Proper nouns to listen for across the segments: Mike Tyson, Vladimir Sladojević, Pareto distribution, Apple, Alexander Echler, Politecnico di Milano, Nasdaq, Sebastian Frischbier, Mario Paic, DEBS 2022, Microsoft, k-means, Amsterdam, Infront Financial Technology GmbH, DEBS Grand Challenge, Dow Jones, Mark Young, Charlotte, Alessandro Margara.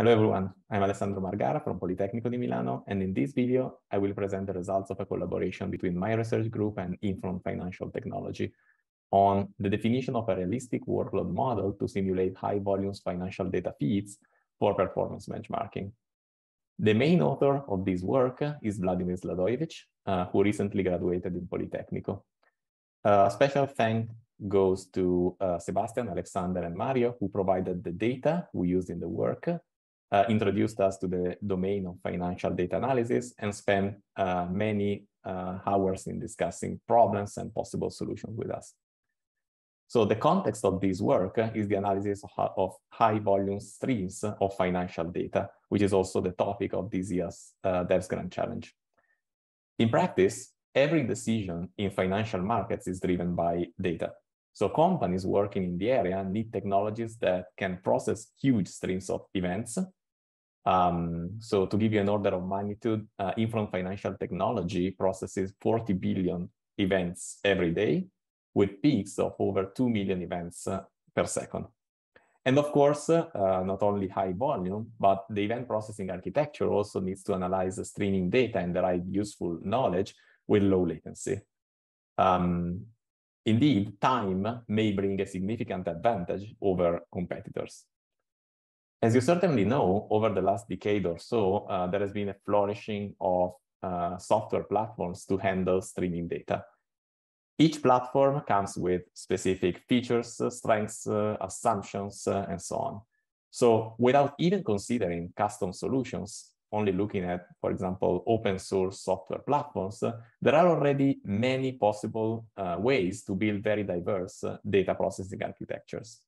Hello everyone, I'm Alessandro Margara from Politecnico di Milano, and in this video, I will present the results of a collaboration between my research group and Infront Financial Technology on the definition of a realistic workload model to simulate high volumes financial data feeds for performance benchmarking. The main author of this work is Vladimir Sladojević, who recently graduated in Politecnico. Special thanks goes to Sebastian, Alexander, and Mario, who provided the data we used in the work, introduced us to the domain of financial data analysis, and spent many hours in discussing problems and possible solutions with us. So the context of this work is the analysis of high volume streams of financial data, which is also the topic of this year's DEBS Grand Challenge. In practice, every decision in financial markets is driven by data. So companies working in the area need technologies that can process huge streams of events. So to give you an order of magnitude, Infront Financial Technology processes 40 billion events every day, with peaks of over 2 million events per second. And of course, not only high volume, but the event processing architecture also needs to analyze the streaming data and derive useful knowledge with low latency. Indeed, time may bring a significant advantage over competitors. As you certainly know, over the last decade or so, there has been a flourishing of software platforms to handle streaming data. Each platform comes with specific features, strengths, assumptions, and so on. So without even considering custom solutions, only looking at, for example, open source software platforms, there are already many possible ways to build very diverse data processing architectures.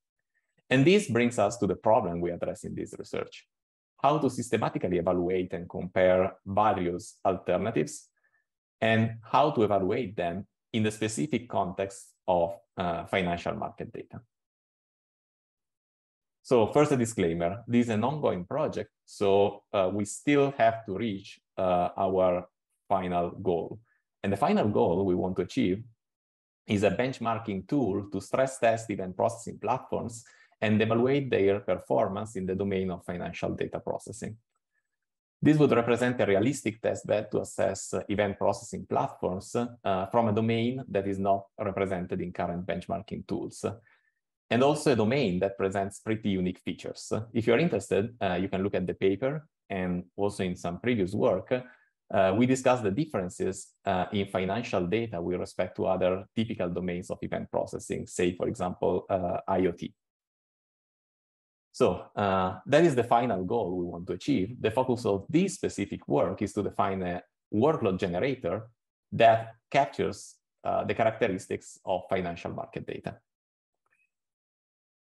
And this brings us to the problem we address in this research: how to systematically evaluate and compare various alternatives, and how to evaluate them in the specific context of financial market data. So first, a disclaimer, this is an ongoing project, so we still have to reach our final goal. And the final goal we want to achieve is a benchmarking tool to stress test event processing platforms and evaluate their performance in the domain of financial data processing. This would represent a realistic testbed to assess event processing platforms from a domain that is not represented in current benchmarking tools, and also a domain that presents pretty unique features. If you're interested, you can look at the paper, and also in some previous work, we discussed the differences in financial data with respect to other typical domains of event processing, say, for example, IoT. So that is the final goal we want to achieve. The focus of this specific work is to define a workload generator that captures the characteristics of financial market data.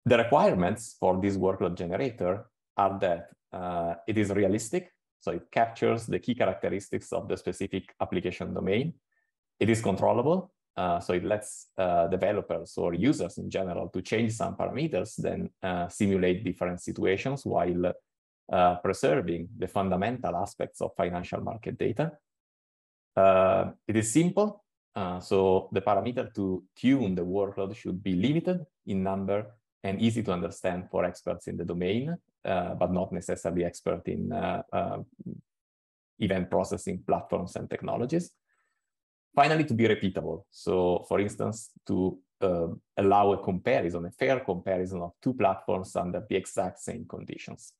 The requirements for this workload generator are that it is realistic, so it captures the key characteristics of the specific application domain. It is controllable, so it lets developers or users in general to change some parameters, then simulate different situations while preserving the fundamental aspects of financial market data. It is simple, so the parameter to tune the workload should be limited in number and easy to understand for experts in the domain, but not necessarily expert in event processing platforms and technologies. Finally, to be repeatable. So for instance, to allow a comparison, a fair comparison of two platforms under the exact same conditions.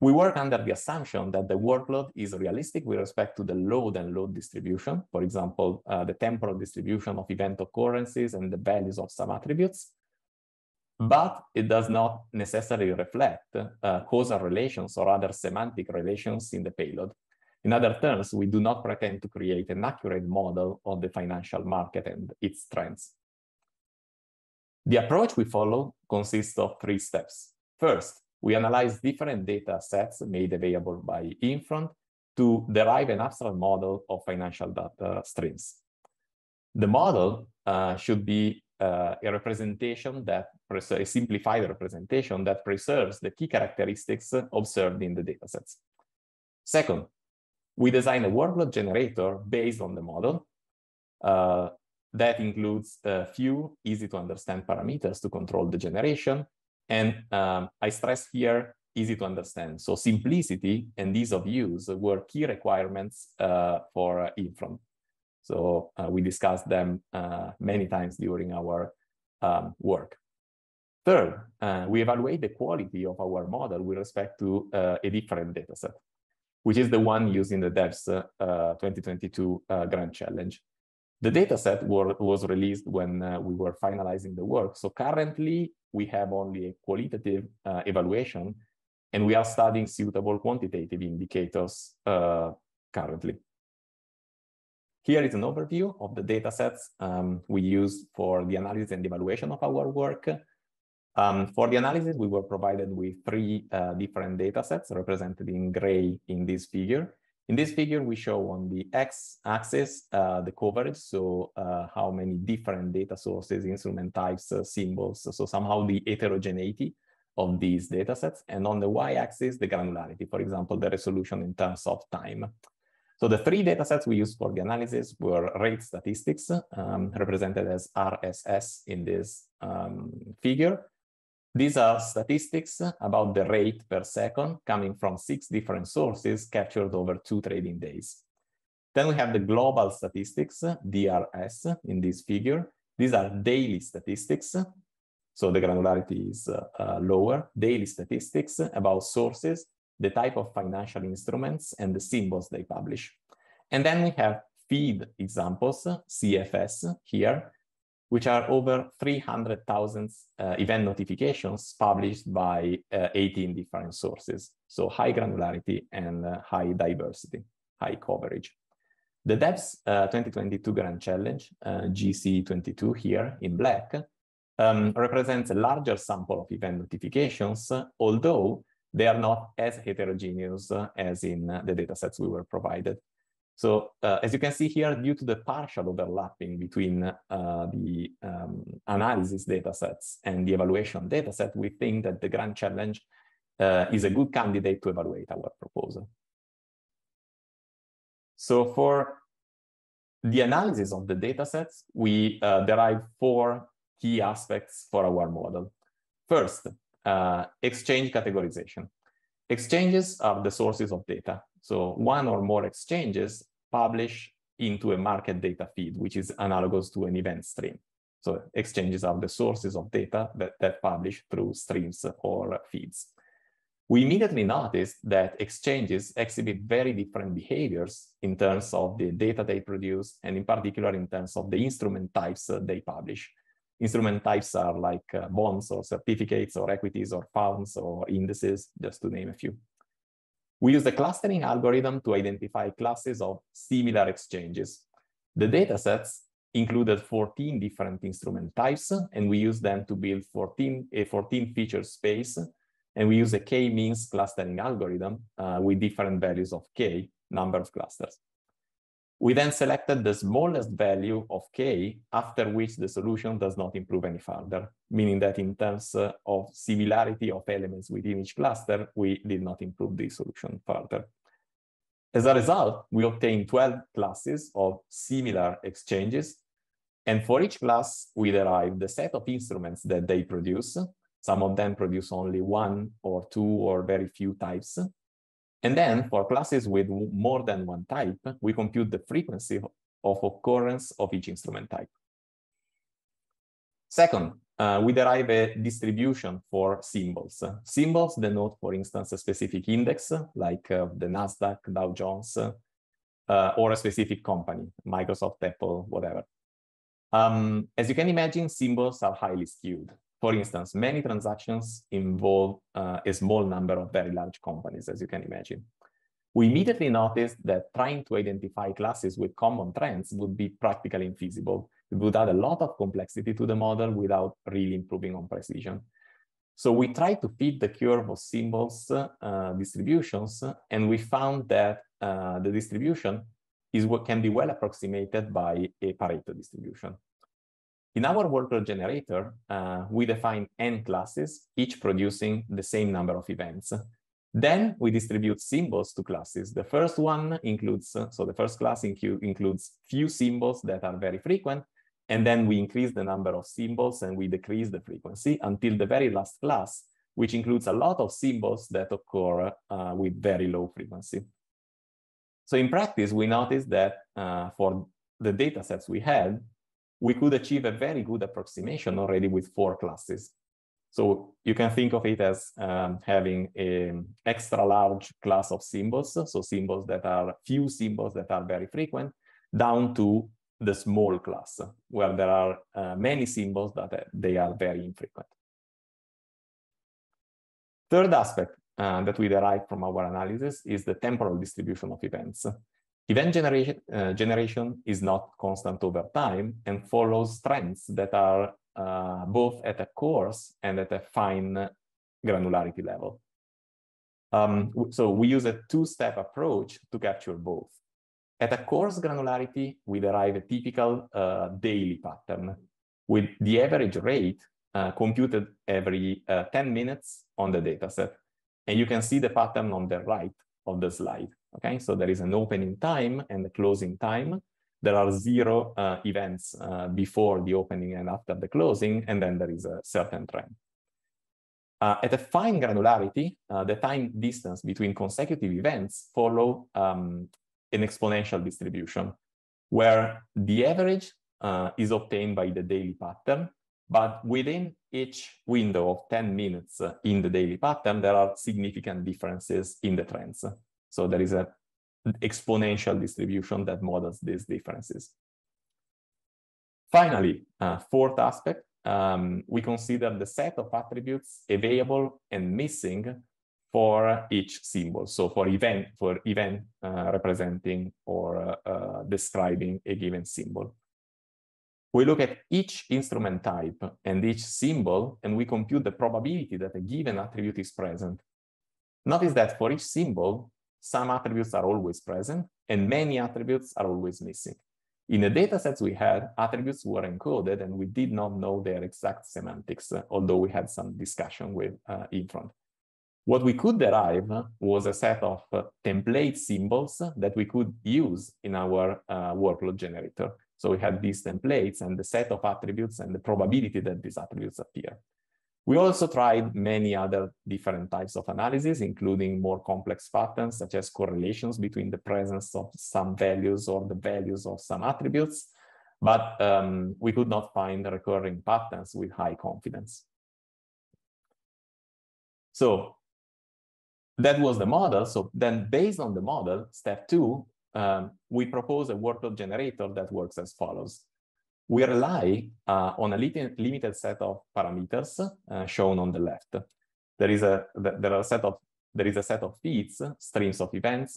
We work under the assumption that the workload is realistic with respect to the load and load distribution, for example, the temporal distribution of event occurrences and the values of some attributes. But it does not necessarily reflect causal relations or other semantic relations in the payload. In other terms, we do not pretend to create an accurate model of the financial market and its trends. The approach we follow consists of three steps. First, we analyze different data sets made available by Infront to derive an abstract model of financial data streams. The model should be a representation that a simplified representation that preserves the key characteristics observed in the datasets. Second, we design a workload generator based on the model that includes a few easy to understand parameters to control the generation. And I stress here easy to understand. So simplicity and ease of use were key requirements for Infront. So we discussed them many times during our work. Third, we evaluate the quality of our model with respect to a different dataset, which is the one used in the DEBS 2022 Grand Challenge. The dataset was released when we were finalizing the work. So currently, we have only a qualitative evaluation, and we are studying suitable quantitative indicators currently. Here is an overview of the datasets we used for the analysis and evaluation of our work. For the analysis, we were provided with three different datasets represented in gray in this figure. In this figure, we show on the x-axis the coverage, so how many different data sources, instrument types, symbols, so somehow the heterogeneity of these data sets, and on the y-axis, the granularity, for example, the resolution in terms of time. So the three data sets we used for the analysis were rate statistics, represented as RSS in this figure. These are statistics about the rate per second coming from 6 different sources captured over 2 trading days. Then we have the global statistics, DRS, in this figure. These are daily statistics, so the granularity is lower. Daily statistics about sources, the type of financial instruments, and the symbols they publish. And then we have feed examples, CFS, here, which are over 300,000 event notifications published by 18 different sources. So high granularity and high diversity, high coverage. The DEBS 2022 Grand Challenge, GC22 here in black, represents a larger sample of event notifications, although they are not as heterogeneous as in the datasets we were provided. So as you can see here, due to the partial overlapping between the analysis datasets and the evaluation dataset, we think that the Grand Challenge is a good candidate to evaluate our proposal. So for the analysis of the datasets, we derived 4 key aspects for our model. First, exchange categorization. Exchanges are the sources of data. So one or more exchanges publish into a market data feed, which is analogous to an event stream. So exchanges are the sources of data that publish through streams or feeds. We immediately noticed that exchanges exhibit very different behaviors in terms of the data they produce, and in particular in terms of the instrument types they publish. Instrument types are like bonds or certificates or equities or funds or indices, just to name a few. We use the clustering algorithm to identify classes of similar exchanges. The datasets included 14 different instrument types, and we use them to build a 14 feature space. And we use a k-means clustering algorithm with different values of k, number of clusters. We then selected the smallest value of k, after which the solution does not improve any further, meaning that in terms of similarity of elements within each cluster, we did not improve the solution further. As a result, we obtained 12 classes of similar exchanges, and for each class, we derived the set of instruments that they produce. Some of them produce only 1 or 2 or very few types. And then for classes with more than 1 type, we compute the frequency of occurrence of each instrument type. Second, we derive a distribution for symbols. Symbols denote, for instance, a specific index, like the Nasdaq, Dow Jones, or a specific company, Microsoft, Apple, whatever. As you can imagine, symbols are highly skewed. For instance, many transactions involve a small number of very large companies, as you can imagine. We immediately noticed that trying to identify classes with common trends would be practically infeasible. It would add a lot of complexity to the model without really improving on precision. So we tried to fit the curve of symbols distributions, and we found that the distribution is what can be well approximated by a Pareto distribution. In our worker generator, we define n classes, each producing the same number of events. Then we distribute symbols to classes. The first one includes, so the first class includes few symbols that are very frequent, and then we increase the number of symbols and we decrease the frequency until the very last class which includes a lot of symbols that occur with very low frequency. So in practice, we noticed that for the data sets we had, we could achieve a very good approximation already with 4 classes. So you can think of it as having an extra large class of symbols, so symbols that are few symbols that are very frequent, down to the small class, where there are many symbols that they are very infrequent. Third aspect that we derive from our analysis is the temporal distribution of events. Event generation is not constant over time and follows trends that are both at a coarse and at a fine granularity level. So we use a two-step approach to capture both. At a coarse granularity, we derive a typical daily pattern with the average rate computed every 10 minutes on the dataset. And you can see the pattern on the right of the slide. Okay, so there is an opening time and a closing time. There are 0 events before the opening and after the closing, and then there is a certain trend. At a fine granularity, the time distance between consecutive events follow an exponential distribution, where the average is obtained by the daily pattern, but within each window of 10 minutes in the daily pattern, there are significant differences in the trends. So there is an exponential distribution that models these differences. Finally, fourth aspect, we consider the set of attributes available and missing for each symbol. So for event representing or describing a given symbol. We look at each instrument type and each symbol, and we compute the probability that a given attribute is present. Notice that for each symbol, some attributes are always present and many attributes are always missing. In the datasets we had, attributes were encoded and we did not know their exact semantics, although we had some discussion with Infront. What we could derive was a set of template symbols that we could use in our workload generator. So we had these templates and the set of attributes and the probability that these attributes appear. We also tried many other different types of analysis, including more complex patterns, such as correlations between the presence of some values or the values of some attributes, but we could not find recurring patterns with high confidence. So that was the model. So then based on the model, step 2, we propose a workload generator that works as follows. We rely on a limited set of parameters shown on the left. There is a set of feeds, streams of events,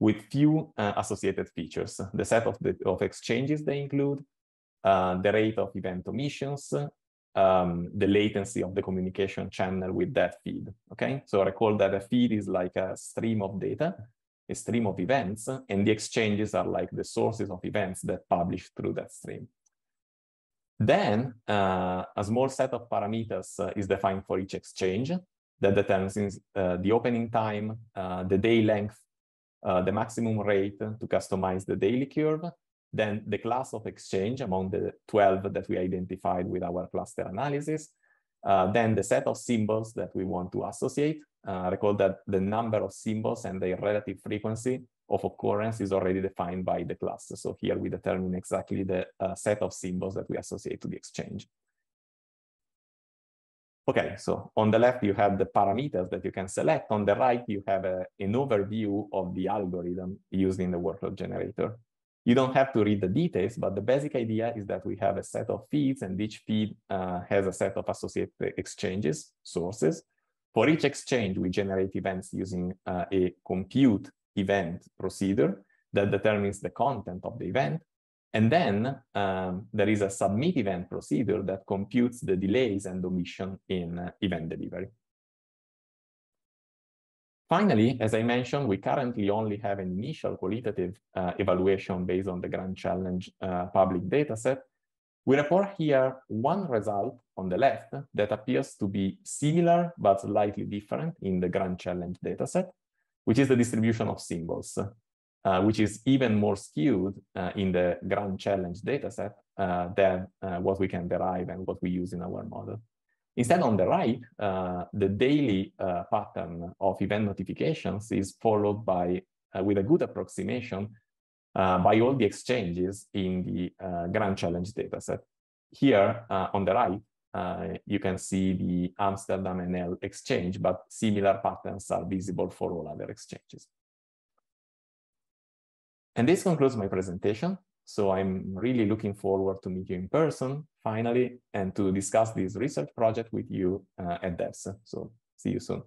with few associated features. The set of exchanges they include, the rate of event omissions, the latency of the communication channel with that feed. Okay, so recall that a feed is like a stream of data, a stream of events, and the exchanges are like the sources of events that publish through that stream. Then a small set of parameters is defined for each exchange that determines the opening time, the day length, the maximum rate to customize the daily curve, then the class of exchange among the 12 that we identified with our cluster analysis, then the set of symbols that we want to associate. Recall that the number of symbols and their relative frequency of occurrence is already defined by the class. So here we determine exactly the set of symbols that we associate to the exchange. Okay, so on the left, you have the parameters that you can select. On the right, you have an overview of the algorithm used in the workload generator. You don't have to read the details, but the basic idea is that we have a set of feeds and each feed has a set of associated exchanges, sources. For each exchange, we generate events using a compute event procedure that determines the content of the event. And then there is a submit event procedure that computes the delays and omission in event delivery. Finally, as I mentioned, we currently only have an initial qualitative evaluation based on the Grand Challenge public dataset. We report here one result on the left that appears to be similar but slightly different in the Grand Challenge dataset, which is the distribution of symbols, which is even more skewed in the Grand Challenge dataset than what we can derive and what we use in our model. Instead, on the right, the daily pattern of event notifications is followed by, with a good approximation, by all the exchanges in the Grand Challenge dataset. Here on the right, you can see the Amsterdam NL exchange, but similar patterns are visible for all other exchanges. And this concludes my presentation. So I'm really looking forward to meet you in person, finally, and to discuss this research project with you at DEBS. So see you soon.